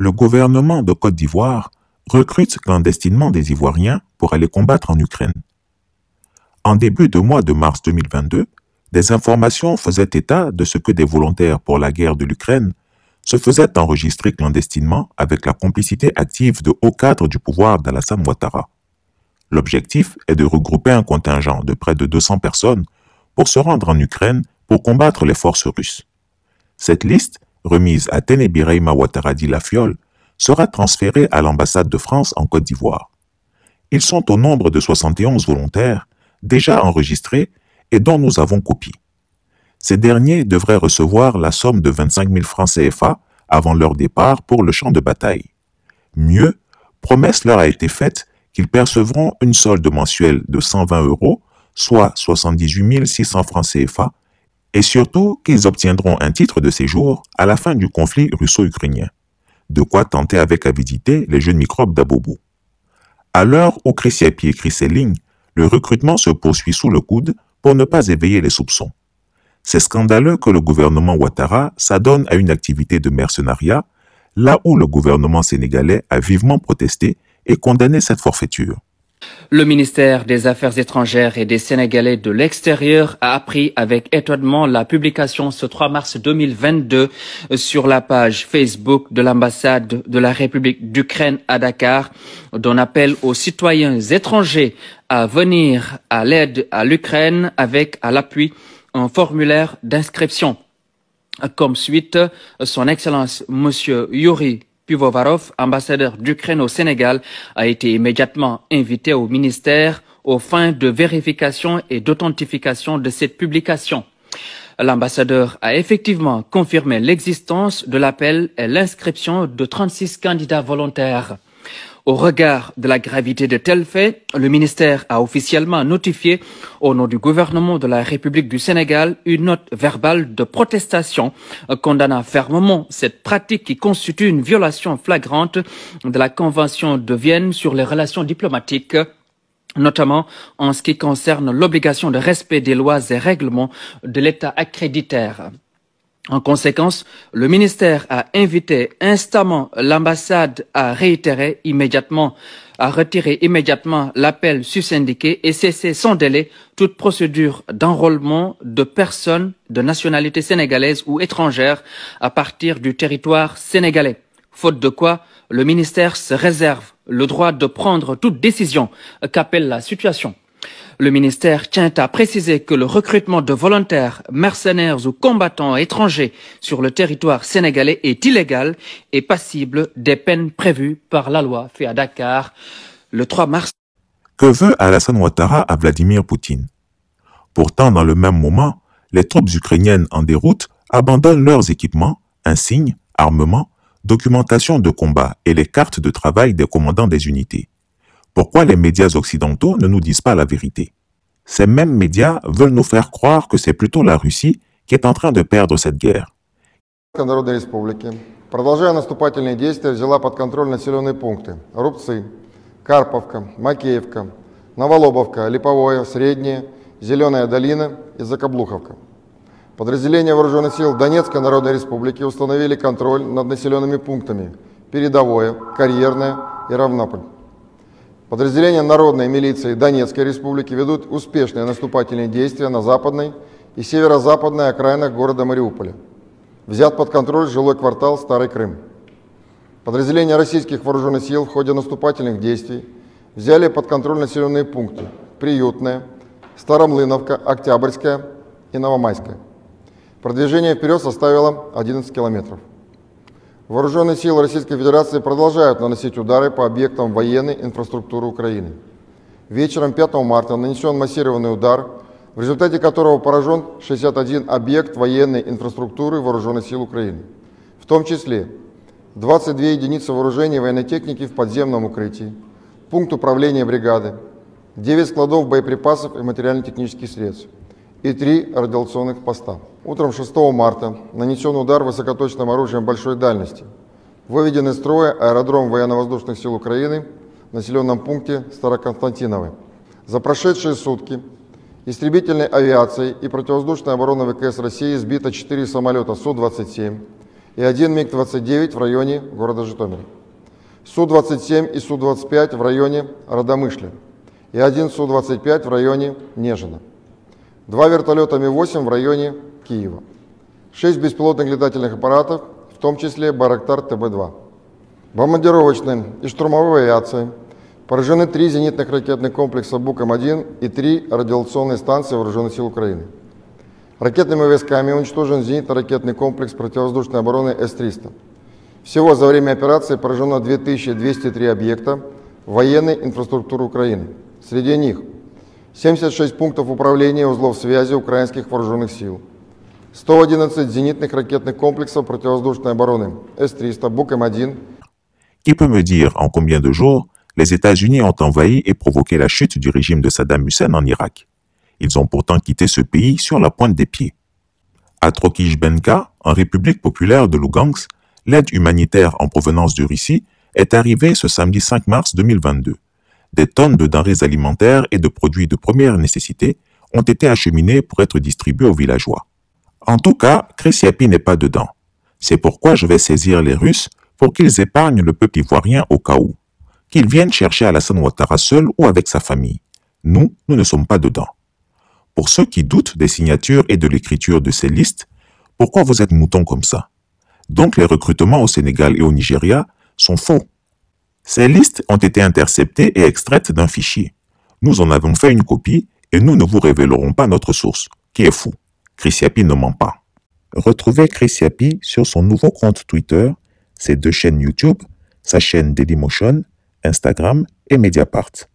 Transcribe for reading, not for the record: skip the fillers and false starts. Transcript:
le gouvernement de Côte d'Ivoire recrute clandestinement des Ivoiriens pour aller combattre en Ukraine. En début de mois de mars 2022, des informations faisaient état de ce que des volontaires pour la guerre de l'Ukraine se faisaient enregistrer clandestinement avec la complicité active de hauts cadres du pouvoir d'Alassane Ouattara. L'objectif est de regrouper un contingent de près de 200 personnes pour se rendre en Ukraine pour combattre les forces russes. Cette liste, remise à Téné Birahima Ouattara dit La Fiole, sera transférée à l'ambassade de France en Côte d'Ivoire. Ils sont au nombre de 71 volontaires, déjà enregistrés et dont nous avons copie. Ces derniers devraient recevoir la somme de 25 000 francs CFA avant leur départ pour le champ de bataille. Mieux, promesse leur a été faite qu'ils percevront une solde mensuelle de 120 €, soit 78 600 francs CFA, et surtout qu'ils obtiendront un titre de séjour à la fin du conflit russo-ukrainien. De quoi tenter avec avidité les jeunes microbes d'Abobo. À l'heure où Chris Yapi écrit ces lignes, le recrutement se poursuit sous le coude pour ne pas éveiller les soupçons. C'est scandaleux que le gouvernement Ouattara s'adonne à une activité de mercenariat, là où le gouvernement sénégalais a vivement protesté et condamné cette forfaiture. Le ministère des Affaires étrangères et des Sénégalais de l'extérieur a appris avec étonnement la publication ce 3 mars 2022 sur la page Facebook de l'ambassade de la République d'Ukraine à Dakar d'un appel aux citoyens étrangers à venir à l'aide à l'Ukraine avec à l'appui un formulaire d'inscription. Comme suite, son Excellence Monsieur Yuri Pivovarov, ambassadeur d'Ukraine au Sénégal, a été immédiatement invité au ministère aux fins de vérification et d'authentification de cette publication. L'ambassadeur a effectivement confirmé l'existence de l'appel et l'inscription de 36 candidats volontaires. Au regard de la gravité de tels faits, le ministère a officiellement notifié, au nom du gouvernement de la République du Sénégal, une note verbale de protestation condamnant fermement cette pratique qui constitue une violation flagrante de la Convention de Vienne sur les relations diplomatiques, notamment en ce qui concerne l'obligation de respect des lois et règlements de l'État accréditaire. En conséquence, le ministère a invité instamment l'ambassade à retirer immédiatement l'appel sussindiqué et cesser sans délai toute procédure d'enrôlement de personnes de nationalité sénégalaise ou étrangère à partir du territoire sénégalais. Faute de quoi, le ministère se réserve le droit de prendre toute décision qu'appelle la situation. Le ministère tient à préciser que le recrutement de volontaires, mercenaires ou combattants étrangers sur le territoire sénégalais est illégal et passible des peines prévues par la loi faite à Dakar le 3 mars. Que veut Alassane Ouattara à Vladimir Poutine? Pourtant, dans le même moment, les troupes ukrainiennes en déroute abandonnent leurs équipements, insignes, armements, documentation de combat et les cartes de travail des commandants des unités. Pourquoi les médias occidentaux ne nous disent pas la vérité? Ces mêmes médias veulent nous faire croire que c'est plutôt la Russie qui est en train de perdre cette guerre. Подразделения народной милиции Донецкой Республики ведут успешные наступательные действия на западной и северо-западной окраинах города Мариуполя. Взят под контроль жилой квартал Старый Крым. Подразделения российских вооруженных сил в ходе наступательных действий взяли под контроль населенные пункты Приютная, Старомлыновка, Октябрьская и Новомайская. Продвижение вперед составило 11 километров. Вооруженные силы Российской Федерации продолжают наносить удары по объектам военной инфраструктуры Украины. Вечером 5 марта нанесен массированный удар, в результате которого поражен 61 объект военной инфраструктуры Вооруженных сил Украины, в том числе 22 единицы вооружения и военной техники в подземном укрытии, пункт управления бригады, 9 складов боеприпасов и материально-технических средств и 3 радиационных поста. Утром 6 марта нанесен удар высокоточным оружием большой дальности. Выведен из строя аэродром военно-воздушных сил Украины в населенном пункте Староконстантиновой. За прошедшие сутки истребительной авиацией и противовоздушной обороной ВКС России сбито 4 самолета Су-27 и один МиГ-29 в районе города Житомира, Су-27 и Су-25 в районе Радомышля и один Су-25 в районе Нежина, 2 вертолета Ми-8 в районе Киева, 6 беспилотных летательных аппаратов, в том числе Барактар ТБ-2. Бомбардировочной и штурмовой авиации поражены 3 зенитных ракетных комплекса «Буком-1» и 3 радиолокационные станции Вооруженных сил Украины. Ракетными войсками уничтожен зенитно-ракетный комплекс противовоздушной обороны С-300. Всего за время операции поражено 2203 объекта военной инфраструктуры Украины. Среди них 76 пунктов управления и узлов связи украинских вооруженных сил, 111 зенитных ракетных комплексов противовоздушной обороны С-300, Буком-1. Qui peut me dire en combien de jours les États-Unis ont envahi et provoqué la chute du régime de Saddam Hussein en Irak? Ils ont pourtant quitté ce pays sur la pointe des pieds. À Trokich-Benka, en République populaire de Lugansk, l'aide humanitaire en provenance de Russie est arrivée ce samedi 5 mars 2022. Des tonnes de denrées alimentaires et de produits de première nécessité ont été acheminées pour être distribuées aux villageois. En tout cas, Chris Yapi n'est pas dedans. C'est pourquoi je vais saisir les Russes pour qu'ils épargnent le peuple ivoirien au cas où. Qu'ils viennent chercher Alassane Ouattara seul ou avec sa famille. Nous, nous ne sommes pas dedans. Pour ceux qui doutent des signatures et de l'écriture de ces listes, pourquoi vous êtes moutons comme ça? Donc les recrutements au Sénégal et au Nigeria sont faux. Ces listes ont été interceptées et extraites d'un fichier. Nous en avons fait une copie et nous ne vous révélerons pas notre source, qui est fou. Chris Yapi ne ment pas. Retrouvez Chris Yapi sur son nouveau compte Twitter, ses 2 chaînes YouTube, sa chaîne Dailymotion, Instagram et Mediapart.